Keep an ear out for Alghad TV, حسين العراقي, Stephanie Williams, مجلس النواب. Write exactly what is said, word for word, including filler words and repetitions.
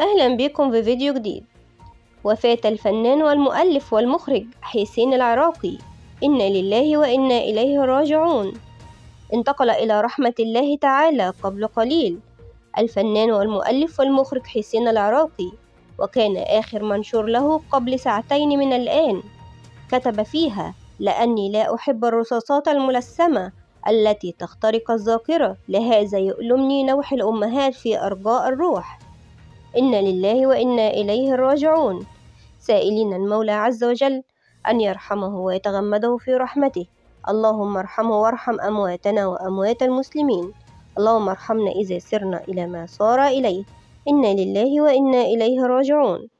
أهلا بكم في فيديو جديد. وفاة الفنان والمؤلف والمخرج حسين العراقي، إنا لله وإنا إليه راجعون. انتقل إلى رحمة الله تعالى قبل قليل الفنان والمؤلف والمخرج حسين العراقي، وكان آخر منشور له قبل ساعتين من الآن كتب فيها: لأني لا أحب الرصاصات الملثمة التي تخترق الذاكرة، لهذا يؤلمني نوح الأمهات في أرجاء الروح. إنا لله وإنا إليه راجعون، سائلين المولى عز وجل أن يرحمه ويتغمده في رحمته. اللهم ارحمه وارحم أمواتنا وأموات المسلمين. اللهم ارحمنا إذا سرنا إلى ما صار إليه. إنا لله وإنا إليه راجعون.